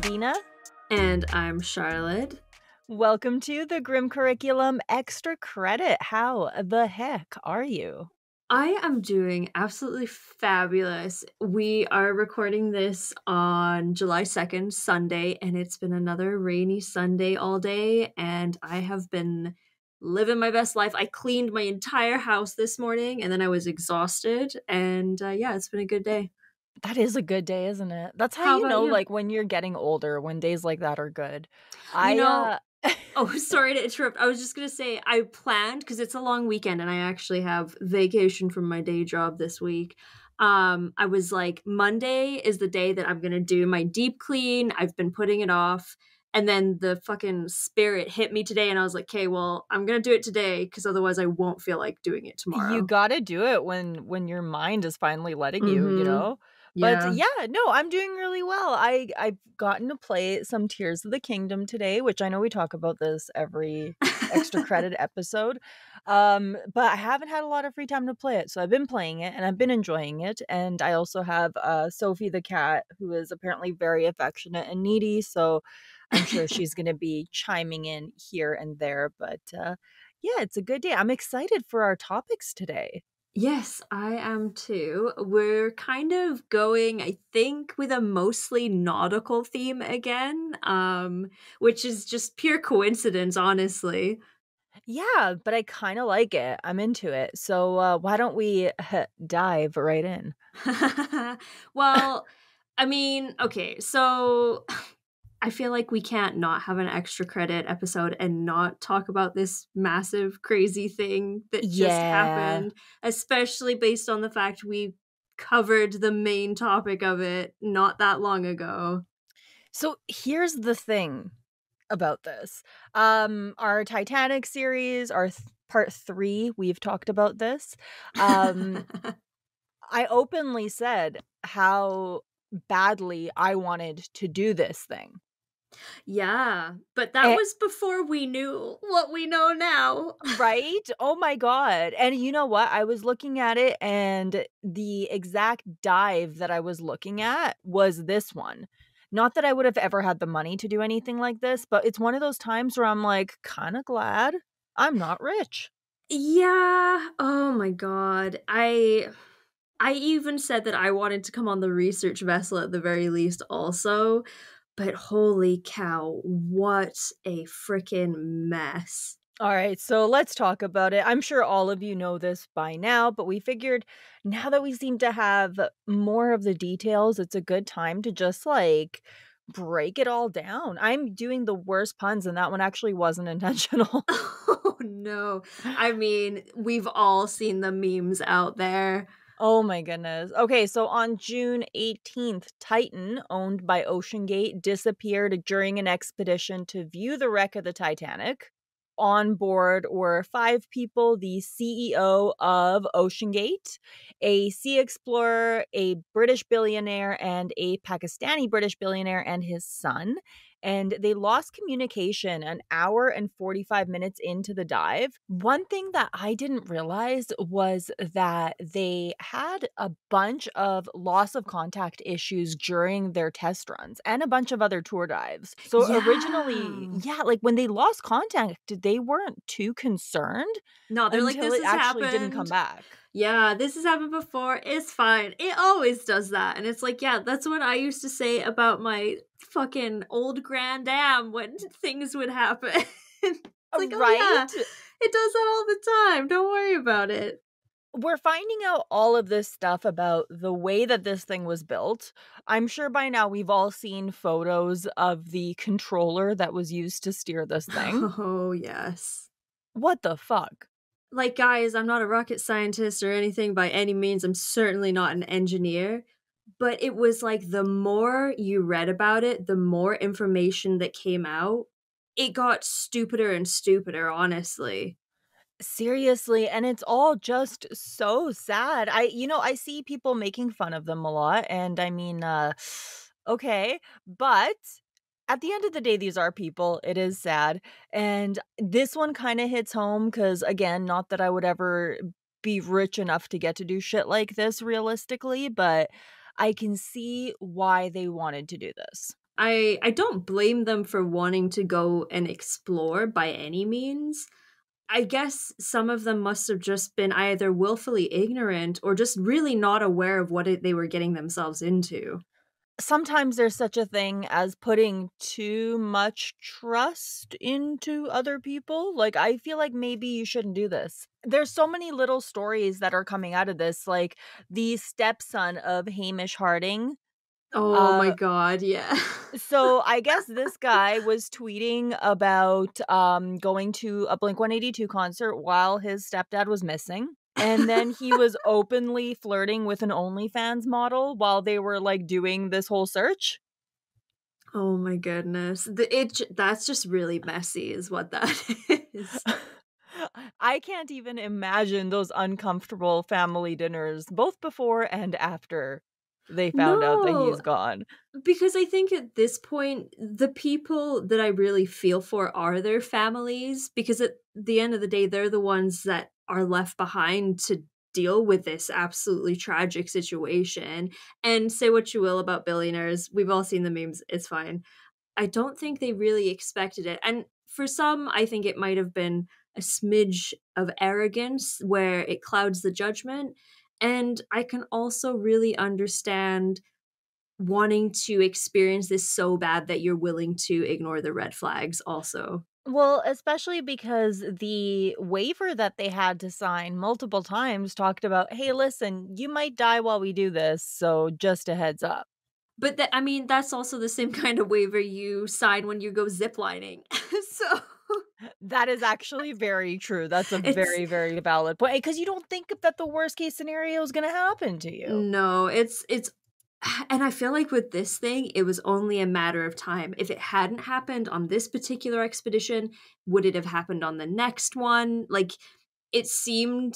I'm Dina. And I'm Charlotte. Welcome to the Grim Curriculum Extra Credit. How the heck are you? I am doing absolutely fabulous. We are recording this on July 2nd, Sunday, and it's been another rainy Sunday all day, and I have been living my best life. I cleaned my entire house this morning, and then I was exhausted, and yeah, it's been a good day. That is a good day, isn't it? That's how you know, like, when you're getting older, when days like that are good. Oh, sorry to interrupt. I was just going to say I planned, because it's a long weekend and I actually have vacation from my day job this week. I was like, Monday is the day that I'm going to do my deep clean. I've been putting it off. And then the fucking spirit hit me today and I was like, okay, well, I'm going to do it today because otherwise I won't feel like doing it tomorrow. You got to do it when your mind is finally letting you, you know? But yeah, no, I'm doing really well. I've gotten to play some Tears of the Kingdom today, which I know we talk about this every extra credit episode. But I haven't had a lot of free time to play it. So I've been playing it and I've been enjoying it. And I also have Sophie the cat, who is apparently very affectionate and needy. So I'm sure she's going to be chiming in here and there. But yeah, it's a good day. I'm excited for our topics today. Yes, I am too. We're kind of going, I think, with a mostly nautical theme again, which is just pure coincidence, honestly. Yeah, but I kind of like it. I'm into it. So why don't we dive right in? Well, I mean, okay, so I feel like we can't not have an extra credit episode and not talk about this massive, crazy thing that just happened, especially based on the fact we covered the main topic of it not that long ago. So here's the thing about this. Our Titanic series, our part three, we've talked about this. I openly said how badly I wanted to do this thing. Yeah, but that was before we knew what we know now. Right? Oh my God. And you know what? I was looking at it and the exact dive that I was looking at was this one. Not that I would have ever had the money to do anything like this, but it's one of those times where I'm like, kind of glad I'm not rich. Yeah. Oh my God. I even said that I wanted to come on the research vessel at the very least also. But holy cow, what a freaking mess. All right, so let's talk about it. I'm sure all of you know this by now, but we figured now that we seem to have more of the details, it's a good time to just like break it all down. I'm doing the worst puns and that one actually wasn't intentional. Oh no. I mean, we've all seen the memes out there. Oh my goodness. Okay, so on June 18th, Titan, owned by OceanGate, disappeared during an expedition to view the wreck of the Titanic. On board were 5 people, the CEO of OceanGate, a sea explorer, a British billionaire, and a Pakistani British billionaire and his son. And they lost communication an hour and 45 minutes into the dive. One thing that I didn't realize was that they had a bunch of loss of contact issues during their test runs and a bunch of other tour dives. So originally, like when they lost contact, they weren't too concerned. No, they're like, this has happened. Actually didn't come back. Yeah, this has happened before. It's fine. It always does that. And it's like, yeah, that's what I used to say about my fucking old grand am when things would happen. Like, right? Oh, yeah, it does that all the time. Don't worry about it. We're finding out all of this stuff about the way that this thing was built. I'm sure by now we've all seen photos of the controller that was used to steer this thing. Oh, yes. What the fuck? Like, guys, I'm not a rocket scientist or anything by any means. I'm certainly not an engineer. But it was like the more you read about it, the more information that came out. It got stupider and stupider, honestly. Seriously, and it's all just so sad. I see people making fun of them a lot. And I mean, okay, but at the end of the day, these are people. It is sad. And this one kind of hits home because, again, not that I would ever be rich enough to get to do shit like this realistically, but I can see why they wanted to do this. I don't blame them for wanting to go and explore by any means. I guess some of them must have just been either willfully ignorant or just really not aware of what they were getting themselves into. Sometimes there's such a thing as putting too much trust into other people. Like, I feel like maybe you shouldn't do this. There's so many little stories that are coming out of this, like the stepson of Hamish Harding. Oh my God, yeah. So I guess this guy was tweeting about going to a Blink-182 concert while his stepdad was missing. And then he was openly flirting with an OnlyFans model while they were like doing this whole search. Oh my goodness. That's just really messy is what that is. I can't even imagine those uncomfortable family dinners, both before and after they found out that he's gone. Because I think at this point, the people that I really feel for are their families, because at the end of the day, they're the ones that are left behind to deal with this absolutely tragic situation. And say what you will about billionaires, we've all seen the memes, it's fine. I don't think they really expected it. And for some, I think it might have been a smidge of arrogance where it clouds the judgment. And I can also really understand wanting to experience this so bad that you're willing to ignore the red flags also. Well, especially because the waiver that they had to sign multiple times talked about, hey, listen, you might die while we do this, so just a heads up. But I mean, that's also the same kind of waiver you sign when you go ziplining. So that is actually very true. That's a very, very valid point, because you don't think that the worst case scenario is going to happen to you. No, it's. And I feel like with this thing, it was only a matter of time. If it hadn't happened on this particular expedition, would it have happened on the next one? Like, it seemed,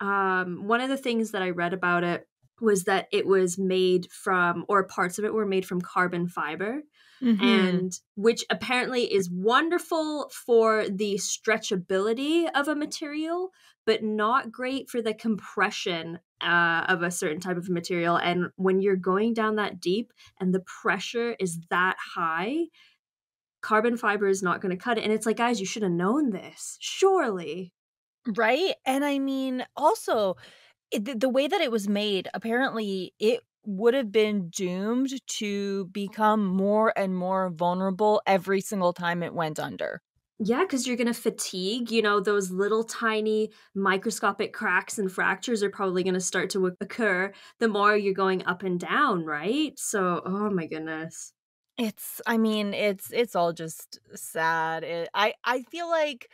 one of the things that I read about it was that it was made from, or parts of it were made from carbon fiber, and which apparently is wonderful for the stretchability of a material, but not great for the compression of a certain type of material. And when you're going down that deep and the pressure is that high, carbon fiber is not going to cut it. And it's like, guys, you should have known this, surely. Right. And I mean, also the way that it was made, apparently it would have been doomed to become more and more vulnerable every single time it went under. Yeah, because you're going to fatigue, you know, those little tiny microscopic cracks and fractures are probably going to start to occur the more you're going up and down, right? So, oh my goodness. It's all just sad. I feel like,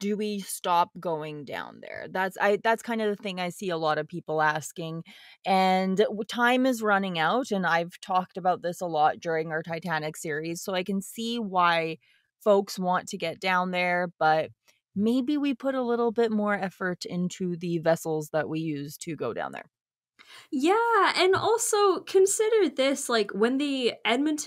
do we stop going down there? That's kind of the thing I see a lot of people asking. And time is running out, and I've talked about this a lot during our Titanic series, so I can see why folks want to get down there, but maybe we put a little bit more effort into the vessels that we use to go down there. Yeah, and also consider this, like when the Edmund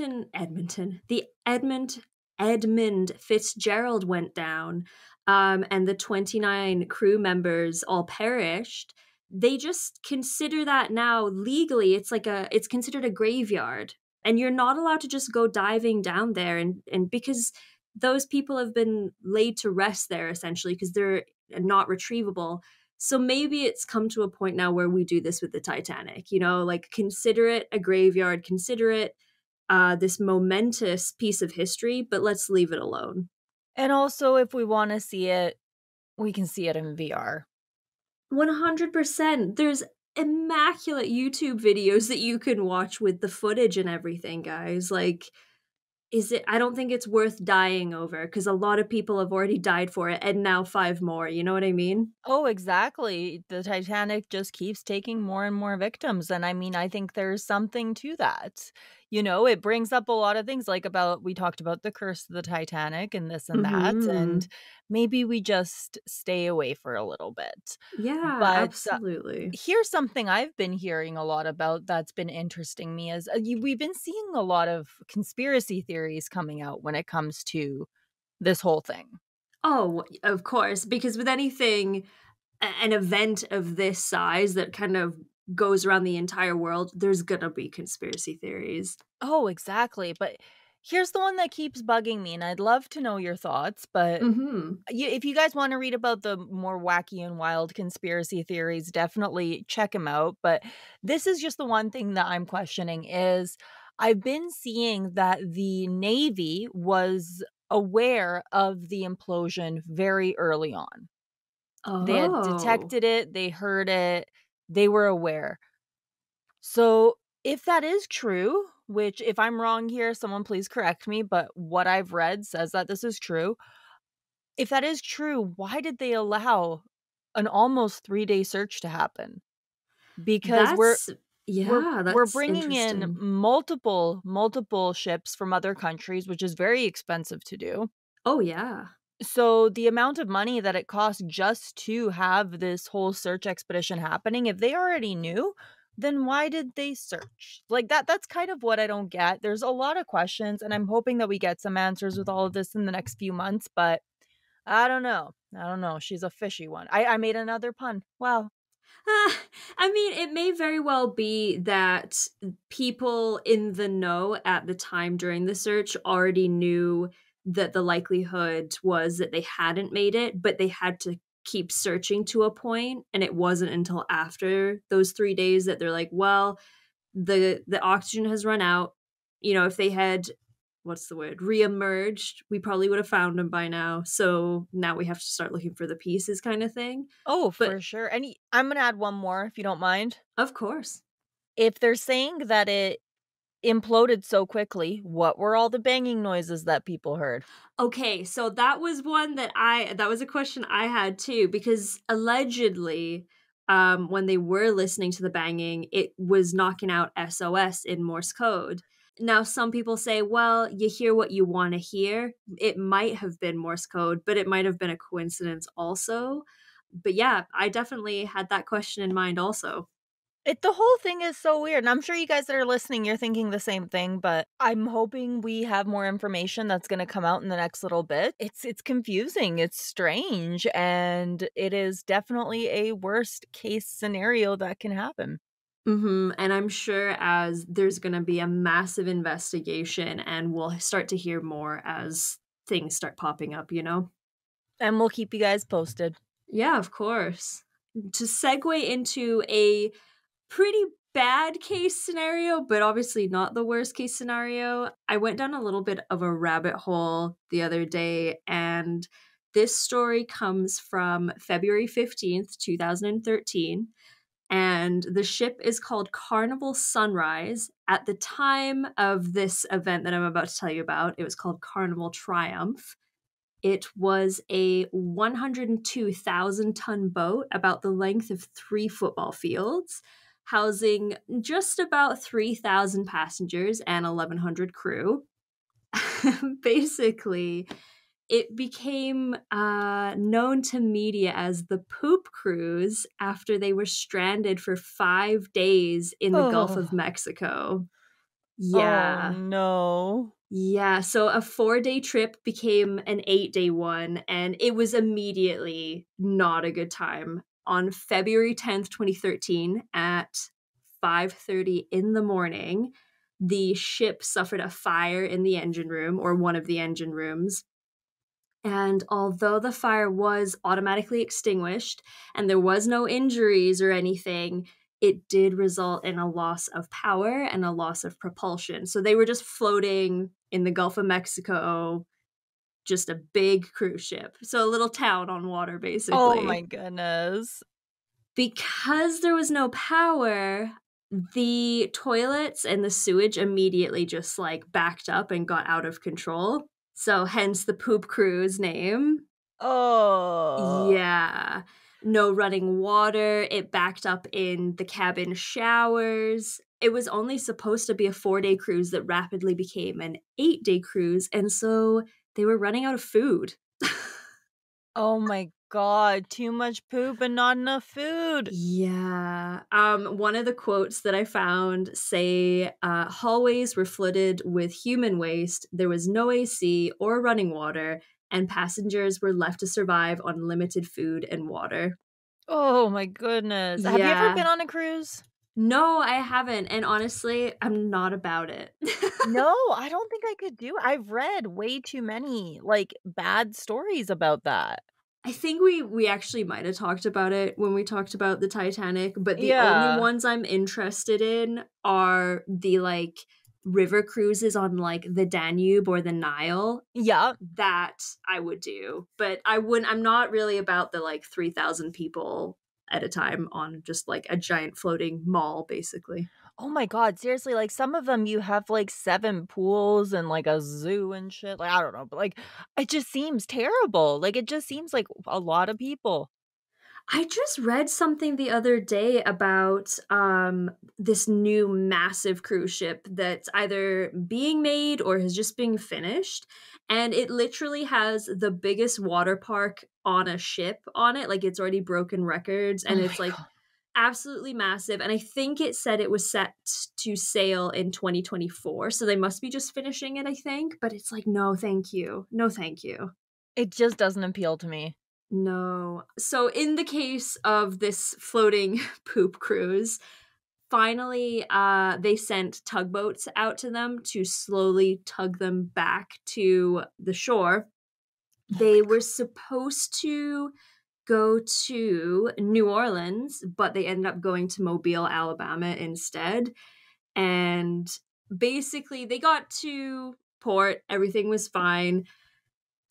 Fitzgerald went down, and the 29 crew members all perished. They just consider that now legally. It's like it's considered a graveyard, and you're not allowed to just go diving down there. And because those people have been laid to rest there essentially because they're not retrievable. So maybe it's come to a point now where we do this with the Titanic, you know, like consider it a graveyard, consider it this momentous piece of history, but let's leave it alone. And also, if we want to see it, we can see it in VR. 100%. There's immaculate YouTube videos that you can watch with the footage and everything, guys. Like, I don't think it's worth dying over, because a lot of people have already died for it, and now 5 more, you know what I mean? Oh, exactly. The Titanic just keeps taking more and more victims, and I mean, I think there's something to that. You know, it brings up a lot of things, like we talked about the curse of the Titanic and this and that, and maybe we just stay away for a little bit. Yeah, but absolutely. Here's something I've been hearing a lot about that's been interesting me is we've been seeing a lot of conspiracy theories coming out when it comes to this whole thing. Oh, of course, because with anything, an event of this size that kind of goes around the entire world, there's gonna be conspiracy theories. Oh, exactly. But here's the one that keeps bugging me, and I'd love to know your thoughts, but if you guys want to read about the more wacky and wild conspiracy theories, definitely check them out. But this is just the one thing that I'm questioning is I've been seeing that the Navy was aware of the implosion very early on. Oh. They had detected it. They heard it. They were aware. So if that is true, which if I'm wrong here, someone please correct me, but what I've read says that this is true. If that is true, why did they allow an almost 3-day search to happen? Because we're bringing in multiple ships from other countries, which is very expensive to do. Oh, yeah. So the amount of money that it costs just to have this whole search expedition happening, if they already knew, then why did they search? Like that's kind of what I don't get. There's a lot of questions, and I'm hoping that we get some answers with all of this in the next few months, but I don't know. I don't know. She's a fishy one. I made another pun. Wow. I mean, it may very well be that people in the know at the time during the search already knew that the likelihood was that they hadn't made it, but they had to keep searching to a point, and it wasn't until after those 3 days that they're like, well, the oxygen has run out. You know, if they had, what's the word, reemerged, we probably would have found them by now. So now we have to start looking for the pieces kind of thing. Oh, for sure. And I'm going to add one more, if you don't mind. Of course. If they're saying that it imploded so quickly, what were all the banging noises that people heard? Okay, so that was one that that was a question I had too, because allegedly when they were listening to the banging, it was knocking out SOS in Morse code. Now, some people say, well, you hear what you want to hear. It might have been Morse code, but it might have been a coincidence also. But yeah, I definitely had that question in mind also. The whole thing is so weird, and I'm sure you guys that are listening, you're thinking the same thing, but I'm hoping we have more information that's going to come out in the next little bit. It's confusing, it's strange, and it is definitely a worst case scenario that can happen. And I'm sure as there's going to be a massive investigation, and we'll start to hear more as things start popping up, you know? And we'll keep you guys posted. Yeah, of course. To segue into a pretty bad case scenario, but obviously not the worst case scenario, I went down a little bit of a rabbit hole the other day, and this story comes from February 15th, 2013, and the ship is called Carnival Sunrise. At the time of this event that I'm about to tell you about, it was called Carnival Triumph. It was a 102,000-ton boat about the length of 3 football fields, housing just about 3,000 passengers and 1,100 crew. Basically, it became known to media as the poop cruise after they were stranded for 5 days in the Gulf of Mexico. Yeah. Oh, no. Yeah, so a 4-day trip became an 8-day one, and it was immediately not a good time. On February 10th, 2013, at 5:30 in the morning, the ship suffered a fire in the engine room, or one of the engine rooms. And although the fire was automatically extinguished and there was no injuries or anything, it did result in a loss of power and a loss of propulsion. So they were just floating in the Gulf of Mexico, just a big cruise ship. So a little town on water, basically. Oh my goodness. Because there was no power, the toilets and the sewage immediately just like backed up and got out of control. So hence the poop cruise name. Oh. Yeah. No running water. It backed up in the cabin showers. It was only supposed to be a 4-day cruise that rapidly became an 8-day cruise. And so they were running out of food. Oh my God. Too much poop and not enough food. Yeah. One of the quotes that I found say, hallways were flooded with human waste. There was no AC or running water, and passengers were left to survive on limited food and water. Oh my goodness. Yeah. Have you ever been on a cruise? No, I haven't. And honestly, I'm not about it. No, I don't think I could do it. I've read way too many like bad stories about that. I think we actually might have talked about it when we talked about the Titanic, but the only ones I'm interested in are the like river cruises on like the Danube or the Nile. Yeah. That I would do. But I wouldn't, I'm not really about the like 3,000 people at a time on just like a giant floating mall, basically. Oh my God, seriously, like some of them you have like 7 pools and like a zoo and shit. Like, I don't know, but like it just seems terrible. Like it just seems like a lot of people. I just read something the other day about this new massive cruise ship that's either being made or has just been finished. And it literally has the biggest water park on a ship on it. Like it's already broken records and it's like absolutely massive. And I think it said it was set to sail in 2024. So they must be just finishing it, I think. But it's like, no, thank you. No, thank you. It just doesn't appeal to me. No. So in the case of this floating poop cruise, finally, they sent tugboats out to them to slowly tug them back to the shore. They were supposed to go to New Orleans, but they ended up going to Mobile, Alabama instead. And basically, they got to port. Everything was fine.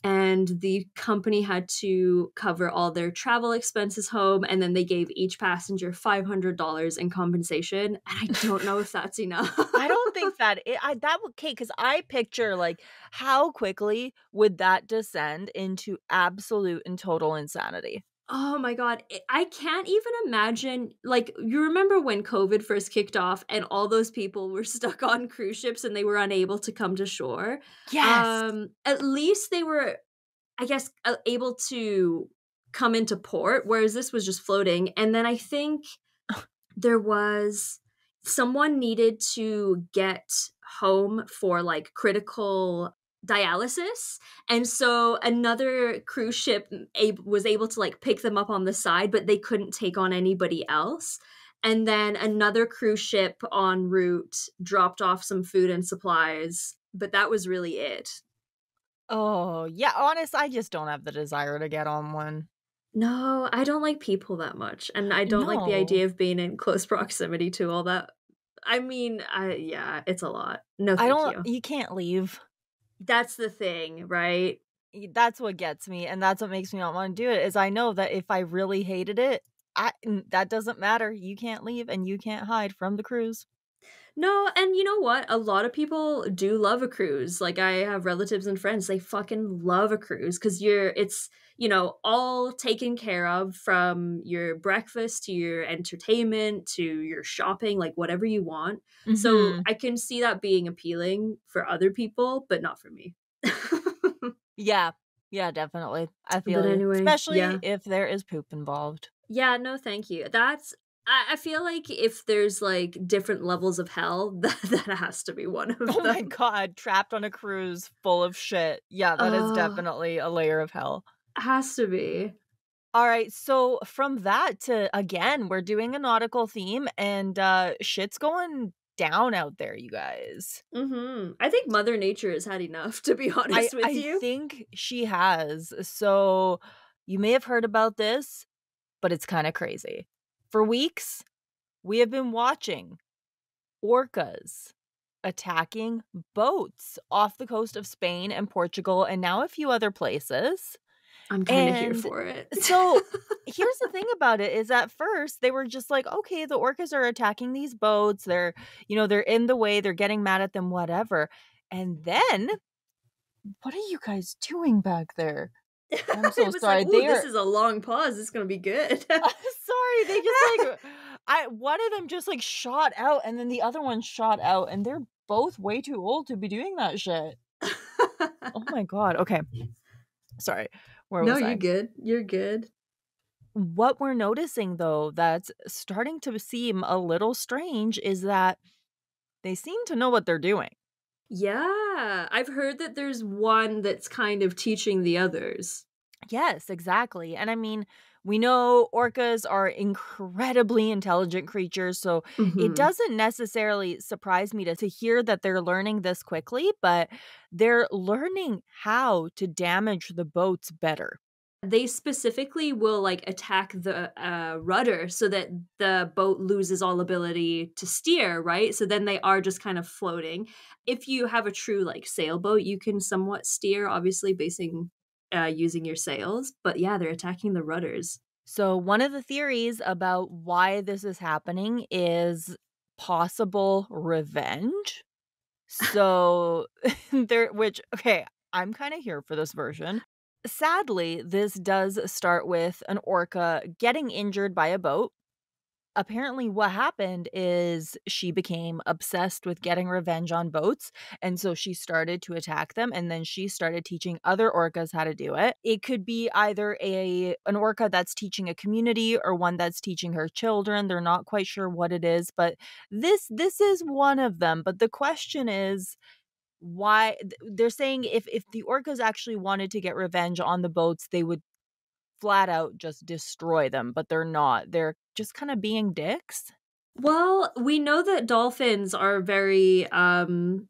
And the company had to cover all their travel expenses home. And then they gave each passenger $500 in compensation. And I don't know if that's enough. I don't think that that would, okay, because I picture like how quickly would that descend into absolute and total insanity? Oh my God. I can't even imagine, like, you remember when COVID first kicked off and all those people were stuck on cruise ships and they were unable to come to shore? Yes. At least they were, I guess, able to come into port, whereas this was just floating. And then I think there was someone needed to get home for like critical dialysis, and so another cruise ship was able to like pick them up on the side, but they couldn't take on anybody else. And then another cruise ship en route dropped off some food and supplies, but that was really it. Oh yeah, honest, I just don't have the desire to get on one. No, I don't like people that much, and I don't like the idea of being in close proximity to all that. I mean, yeah, it's a lot. No, thank you can't leave. That's the thing, right? That's what gets me, and that's what makes me not want to do it, is I know that if I really hated it, that doesn't matter. You can't leave, and you can't hide from the cruise. No, and you know what? A lot of people do love a cruise. Like, I have relatives and friends, they fucking love a cruise, because it's, you know, all taken care of, from your breakfast to your entertainment to your shopping, like whatever you want. Mm-hmm. So I can see that being appealing for other people, but not for me. Yeah, definitely. I feel it. Anyway, especially if there is poop involved. Yeah, no, thank you. I feel like if there's like different levels of hell, that has to be one of them. Oh my God, trapped on a cruise full of shit. Yeah, that is definitely a layer of hell. Has to be. All right, so from that to, again, we're doing a nautical theme, and shit's going down out there, you guys. Mm-hmm. I think Mother Nature has had enough, to be honest with you. I think she has. So you may have heard about this, but it's kind of crazy. For weeks, we have been watching orcas attacking boats off the coast of Spain and Portugal and now a few other places. I'm kind of here for it. So here's the thing about it, is at first they were just like, okay, the orcas are attacking these boats. They're, you know, they're in the way. They're getting mad at them, whatever. And then, what are you guys doing back there? I'm so sorry. Like, this is a long pause. It's going to be good. Sorry. They just like, one of them just like shot out, and then the other one shot out, and they're both way too old to be doing that shit. Oh my God. Okay. Sorry. Where was I? No, you're good. You're good. What we're noticing though, that's starting to seem a little strange, is that they seem to know what they're doing. Yeah, I've heard that there's one that's kind of teaching the others. Yes, exactly. And I mean, we know orcas are incredibly intelligent creatures, so it Mm-hmm. doesn't necessarily surprise me to hear that they're learning this quickly, but they're learning how to damage the boats better. They specifically will like attack the rudder so that the boat loses all ability to steer, right? So then they are just kind of floating. If you have a true like sailboat, you can somewhat steer, obviously using your sails, but yeah, they're attacking the rudders. So one of the theories about why this is happening is possible revenge. So okay, I'm kind of here for this version. Sadly, this does start with an orca getting injured by a boat. Apparently what happened is she became obsessed with getting revenge on boats, and so she started to attack them, and then she started teaching other orcas how to do it. It could be either an orca that's teaching a community or one that's teaching her children. They're not quite sure what it is, but this is one of them. But the question is, why they're saying if the orcas actually wanted to get revenge on the boats, they would flat out just destroy them, but they're not. They're just kind of being dicks. Well, we know that dolphins are very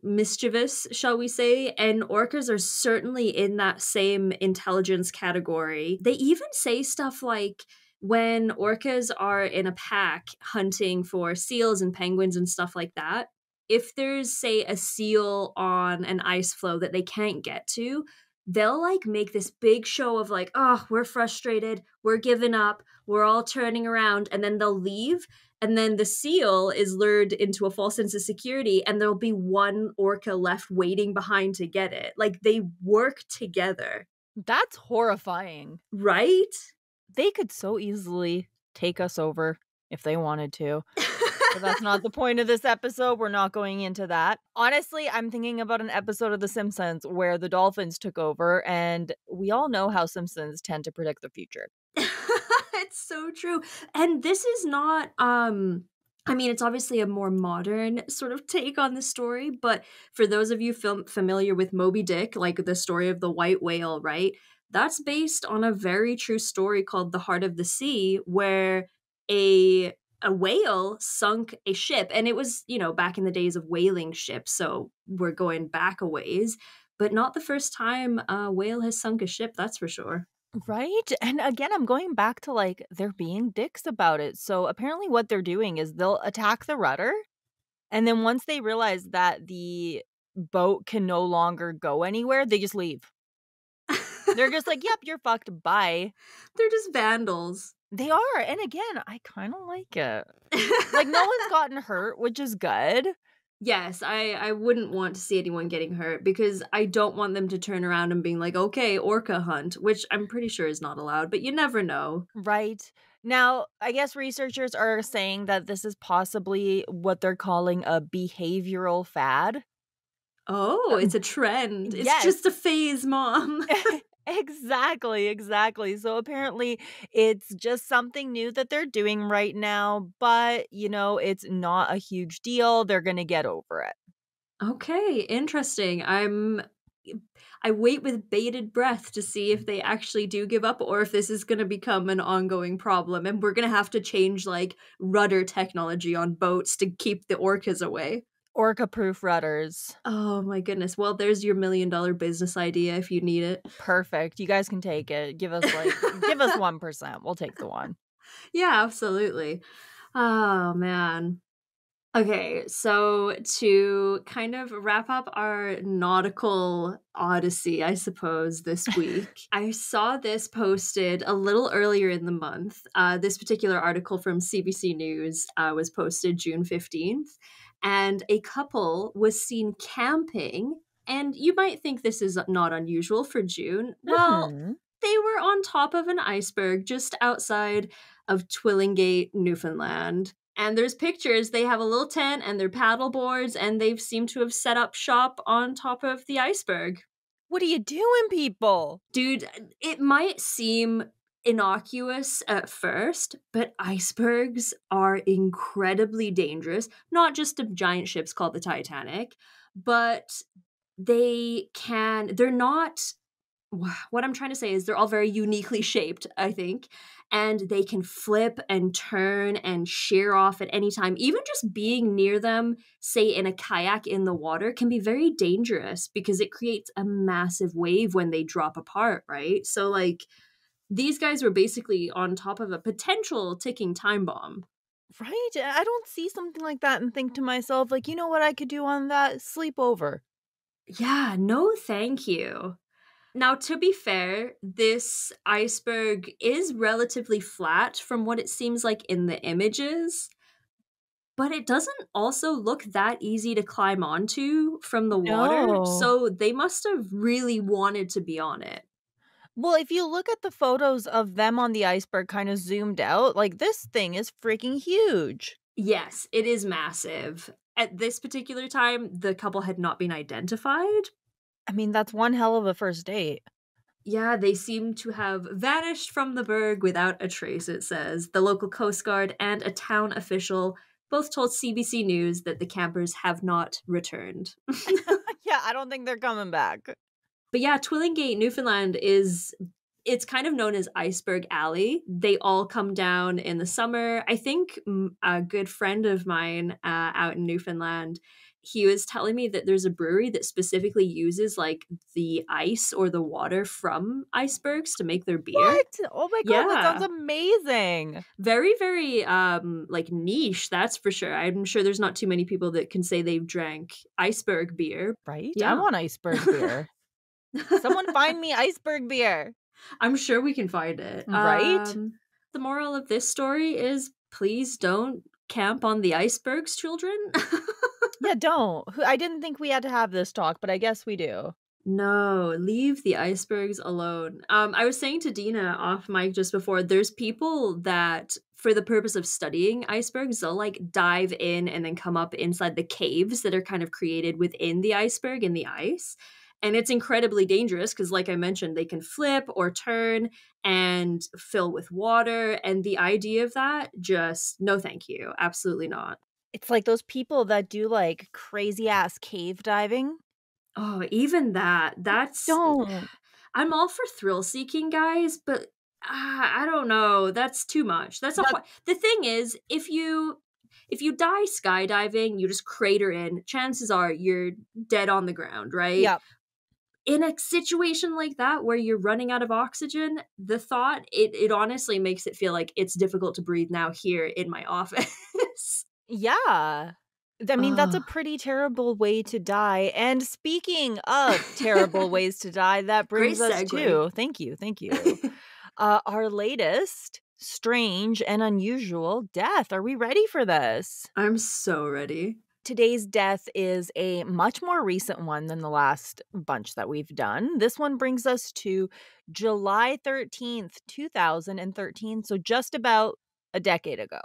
mischievous, shall we say, and orcas are certainly in that same intelligence category. They even say stuff like, when orcas are in a pack hunting for seals and penguins and stuff like that, if there's, say, a seal on an ice floe that they can't get to, they'll like make this big show of like, oh, we're frustrated, we're giving up, we're all turning around, and then they'll leave. And then the seal is lured into a false sense of security, and there'll be one orca left waiting behind to get it. Like, they work together. That's horrifying. Right? They could so easily take us over if they wanted to. But that's not the point of this episode. We're not going into that. Honestly, I'm thinking about an episode of The Simpsons where the dolphins took over, and we all know how Simpsons tend to predict the future. It's so true. And this is not, I mean, it's obviously a more modern sort of take on the story, but for those of you familiar with Moby Dick, like the story of the white whale, right? That's based on a very true story called The Heart of the Sea, where a whale sunk a ship, and it was, you know, back in the days of whaling ships, so we're going back a ways, but not the first time a whale has sunk a ship, that's for sure. Right? And again, I'm going back to like, they're being dicks about it. So apparently what they're doing is they'll attack the rudder, and then once they realize that the boat can no longer go anywhere, they just leave. They're just like, yep, you're fucked, bye. They're just vandals. They are. And again, I kind of like it. Like, no one's gotten hurt, which is good. Yes, I wouldn't want to see anyone getting hurt, because I don't want them to turn around and being like, okay, orca hunt, which I'm pretty sure is not allowed, but you never know. Right. Now, I guess researchers are saying that this is possibly what they're calling a behavioral fad. Oh, it's a trend. It's just a phase, Mom. Exactly. So apparently it's just something new that they're doing right now, but, you know, it's not a huge deal. They're going to get over it. Okay, interesting. I wait with bated breath to see if they actually do give up, or if this is going to become an ongoing problem and we're going to have to change like rudder technology on boats to keep the orcas away. Orca-proof rudders. Oh my goodness. Well, there's your $1 million business idea if you need it. Perfect. You guys can take it. Give us like give us 1%. We'll take the one. Yeah, absolutely. Oh man. Okay, so to kind of wrap up our nautical odyssey, I suppose, this week, I saw this posted a little earlier in the month. This particular article from CBC News was posted June 15th. And a couple was seen camping, and you might think this is not unusual for June. Well, they were on top of an iceberg just outside of Twillingate, Newfoundland. And there's pictures. They have a little tent and their paddle boards, and they seem to have set up shop on top of the iceberg. What are you doing, people? Dude, it might seem innocuous at first, but icebergs are incredibly dangerous, not just to giant ships called the Titanic, but they're not what I'm trying to say is they're all very uniquely shaped, I think, and they can flip and turn and shear off at any time. Even just being near them, say in a kayak in the water, can be very dangerous because it creates a massive wave when they drop apart, right? So like these guys were basically on top of a potential ticking time bomb. Right? I don't see something like that and think to myself, like, you know what I could do on that? Sleep over. Yeah, no thank you. Now, to be fair, this iceberg is relatively flat from what it seems like in the images, but it doesn't also look that easy to climb onto from the water, so they must have really wanted to be on it. Well, if you look at the photos of them on the iceberg kind of zoomed out, like this thing is freaking huge. Yes, it is massive. At this particular time, the couple had not been identified. I mean, that's one hell of a first date. Yeah, they seem to have vanished from the berg without a trace, it says. The local Coast Guard and a town official both told CBC News that the campers have not returned. Yeah, I don't think they're coming back. But yeah, Twillingate, Newfoundland is... it's kind of known as Iceberg Alley. They all come down in the summer. I think a good friend of mine out in Newfoundland, he was telling me that there's a brewery that specifically uses like the ice or the water from icebergs to make their beer. What? Oh my God, yeah. That sounds amazing. Very, very like niche, that's for sure. I'm sure there's not too many people that can say they've drank iceberg beer. Right? Yeah. I want iceberg beer. Someone find me iceberg beer. I'm sure we can find it. Right? The moral of this story is please don't camp on the icebergs, children. Yeah, don't. I didn't think we had to have this talk, but I guess we do. No, leave the icebergs alone. I was saying to Dina off mic just before, there's people that, for the purpose of studying icebergs, they'll like dive in and then come up inside the caves that are kind of created within the iceberg in the ice. And it's incredibly dangerous because, like I mentioned, they can flip or turn and fill with water. And the idea of that, just no thank you. Absolutely not. It's like those people that do like crazy ass cave diving. Oh, even that. That's... don't. I'm all for thrill seeking, guys, but I don't know. That's too much. That's not... the thing is, if you die skydiving, you just crater in. Chances are you're dead on the ground, right? Yep. In a situation like that where you're running out of oxygen, the thought, it honestly makes it feel like it's difficult to breathe now here in my office. Yeah. I mean, that's a pretty terrible way to die. And speaking of terrible ways to die, that brings us to... Thank you. Our latest strange and unusual death. Are we ready for this? I'm so ready. Today's death is a much more recent one than the last bunch that we've done. This one brings us to July 13th, 2013. So just about a decade ago.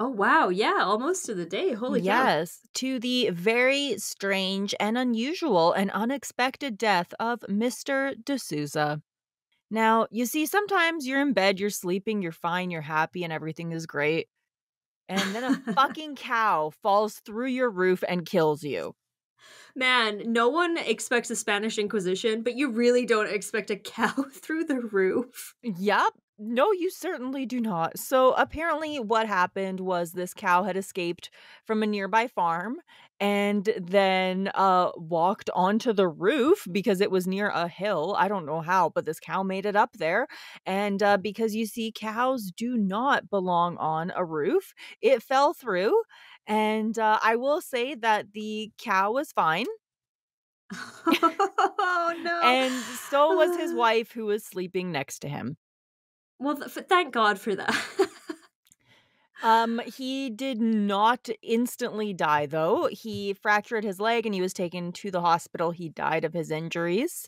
Oh, wow. Yeah, almost to the day. Holy cow. Yes, to the very strange and unusual and unexpected death of Mr. D'Souza. Now, you see, sometimes you're in bed, you're sleeping, you're fine, you're happy, and everything is great. And then a fucking cow falls through your roof and kills you. Man, no one expects a Spanish Inquisition, but you really don't expect a cow through the roof. Yep. No, you certainly do not. So apparently what happened was this cow had escaped from a nearby farm and then walked onto the roof because it was near a hill. I don't know how, but this cow made it up there. And because you see, cows do not belong on a roof. It fell through. And I will say that the cow was fine. Oh, no. And so was his wife, who was sleeping next to him. Well, thank God for that. He did not instantly die, though. He fractured his leg and he was taken to the hospital. He died of his injuries.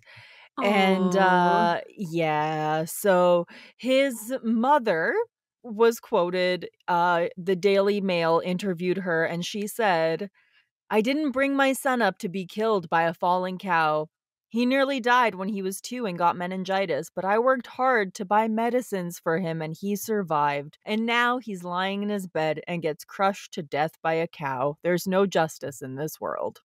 Aww. And yeah, so his mother was quoted. The Daily Mail interviewed her and she said, "I didn't bring my son up to be killed by a falling cow. He nearly died when he was 2 and got meningitis, but I worked hard to buy medicines for him and he survived. And now he's lying in his bed and gets crushed to death by a cow. There's no justice in this world."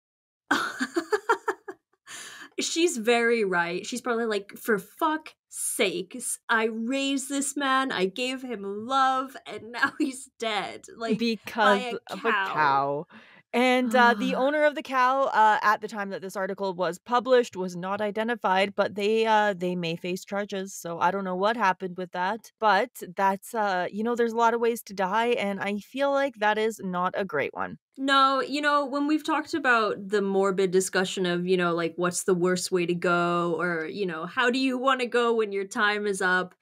She's very right. She's probably like, for fuck's sakes, I raised this man, I gave him love, and now he's dead. Like, because of a cow. And the owner of the cow at the time that this article was published was not identified, but they may face charges. So I don't know what happened with that. But that's, you know, there's a lot of ways to die. And I feel like that is not a great one. No, you know, when we've talked about the morbid discussion of, you know, like, what's the worst way to go, or, you know, how do you want to go when your time is up?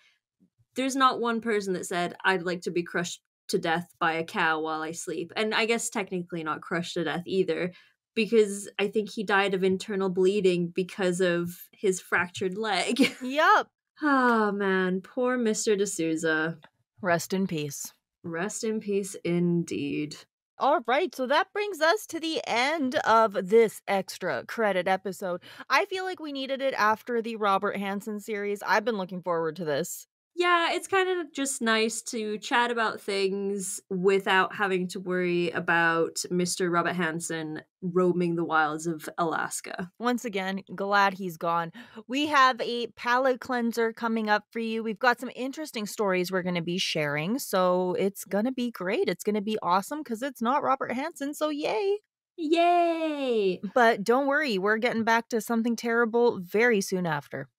There's not one person that said, I'd like to be crushed to death by a cow while I sleep. And I guess technically not crushed to death either, because I think he died of internal bleeding because of his fractured leg. Yep. Oh man, poor Mr. D'Souza. Rest in peace. Rest in peace indeed. All right, so that brings us to the end of this extra credit episode. I feel like we needed it after the Robert Hansen series. I've been looking forward to this. Yeah, it's kind of just nice to chat about things without having to worry about Mr. Robert Hansen roaming the wilds of Alaska. Once again, glad he's gone. We have a palate cleanser coming up for you. We've got some interesting stories we're going to be sharing, so it's going to be great. It's going to be awesome because it's not Robert Hansen, so yay. Yay. But don't worry, we're getting back to something terrible very soon after.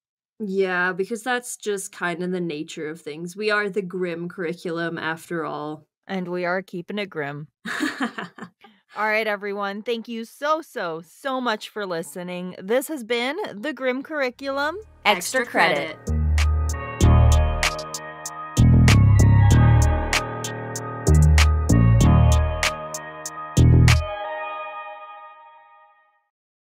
Yeah, because that's just kind of the nature of things. We are the grim curriculum after all. And we are keeping it grim. All right, everyone. Thank you so much for listening. This has been the Grim Curriculum Extra Credit.